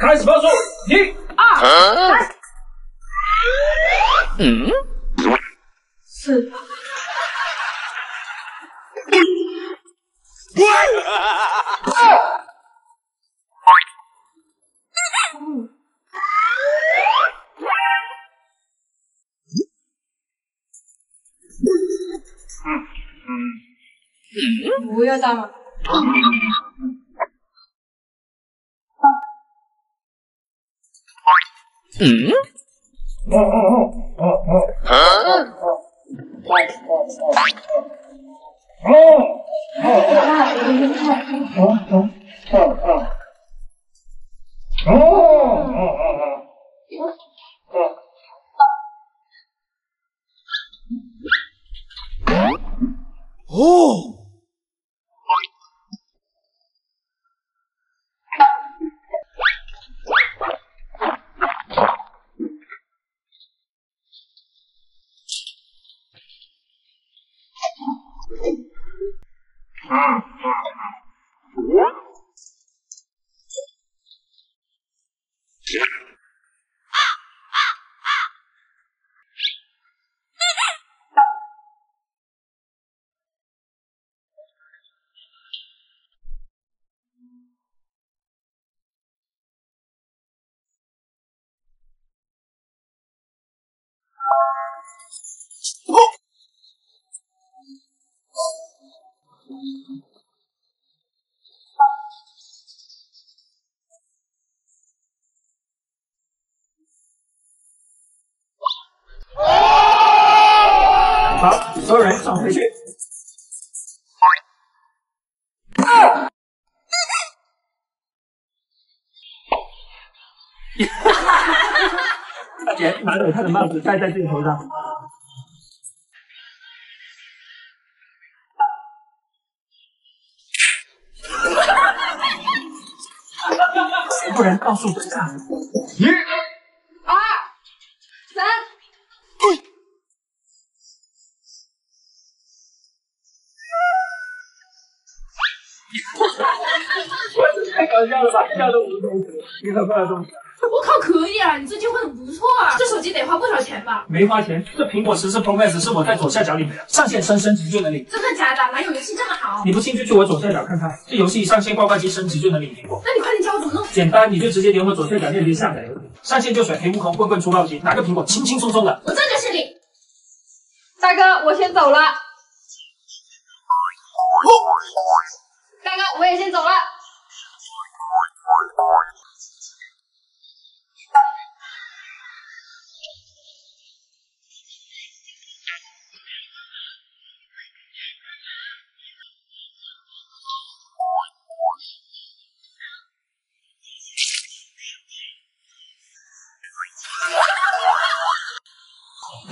开始报数，1、2、3，4。不要打嘛。 哦。 好，所有人转回去。 拿走他的帽子，戴在自己头上。全部人告诉本场，1、2、3。太搞笑了吧！笑都无动于衷，一个个动。 我靠，可以啊！你这机会很不错啊！这手机得花不少钱吧？没花钱，这苹果14 Pro Max 是我在左下角领的，上线升级就能领。真的假的？哪有游戏这么好？你不信就去我左下角看看，这游戏一上线，挂挂机升级就能领苹果。那你快点教我怎么弄？简单，你就直接点我左下角链接下载，上线就甩黑悟空、棍棍出暴击，拿个苹果轻轻松松的。我这就去领。大哥，我先走了。大哥，我也先走了。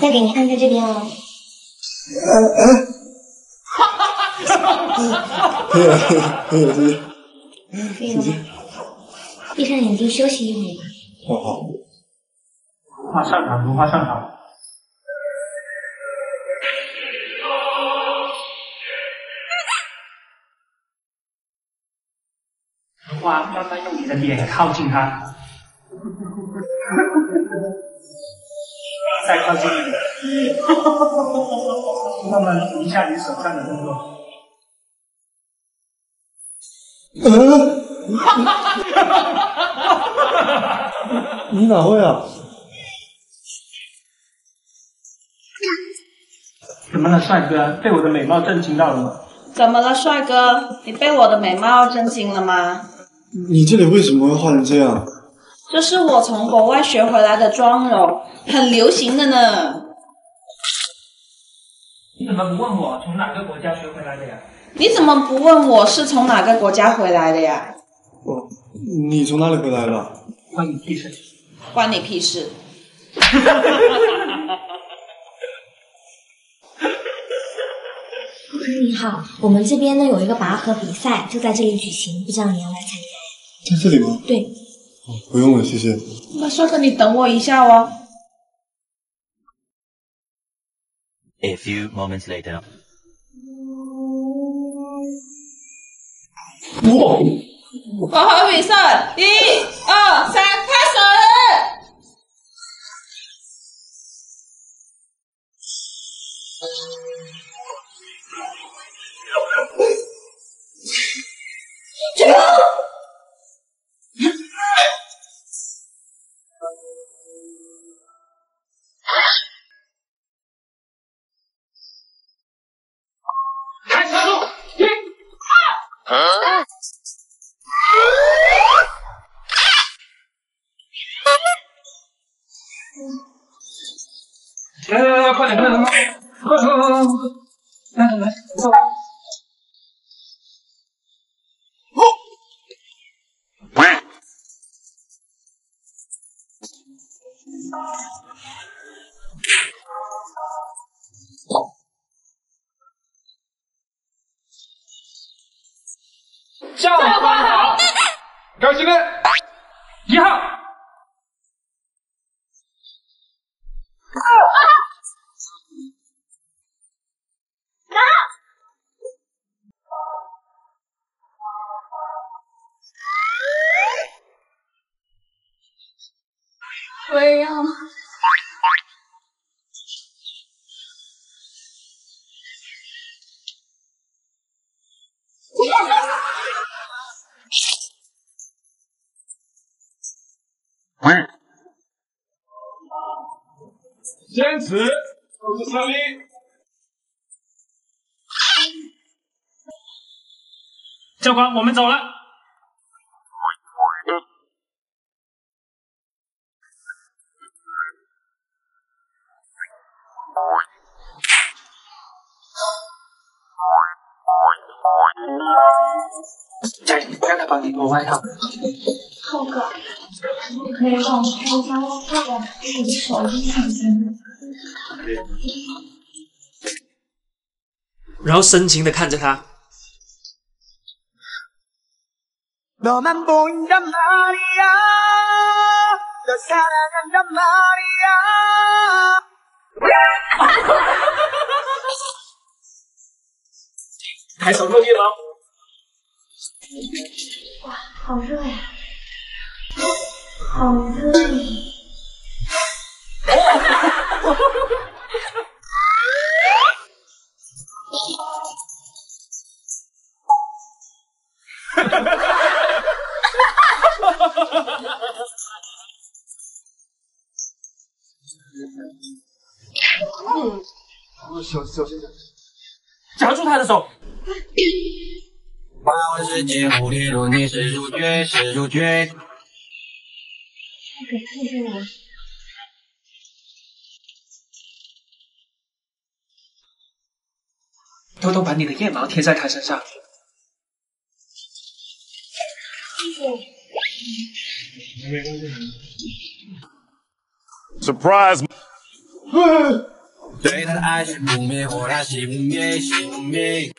再给你按在这边哦。可以了吗？闭上眼睛休息一会儿。好。画上场，如画上场。 花慢慢用你的脸靠近它，再靠近一点，慢慢停下你手上的动作。你哪会啊？怎么了，帅哥？被我的美貌震惊到了吗？怎么了，帅哥？你被我的美貌震惊了吗？ 你这里为什么会画成这样？这是我从国外学回来的妆容，很流行的呢。你怎么不问我从哪个国家学回来的呀？你怎么不问我是从哪个国家回来的呀？哦，你从哪里回来的？关你屁事！关你屁事！顾客你好，我们这边呢有一个拔河比赛，就在这里举行，不知道你要来参加。 在这里吗？对，哦，不用了，谢谢。那帅哥，你等我一下哦。A few moments later。哇！拔河比赛，1、2、3。快快点，快点，快快快快！来来来，走。向我放手！高兴的，一号。 喂，你好吗？坚持就是胜利。教官，我们走了。 佳怡，让他帮你脱外套。浩哥，你可以帮我脱一下外套吗？我的手真烫心。然后深情的看着他。抬手落地了。哇，好热呀！好热呀！小心点，夹住他的手。 八万世界无敌路，你是主角，是主角。给看一下我。偷偷把你的腋毛贴在他身上。没关系。Surprise！ 对他的爱是不灭，火他熄不灭，熄不灭。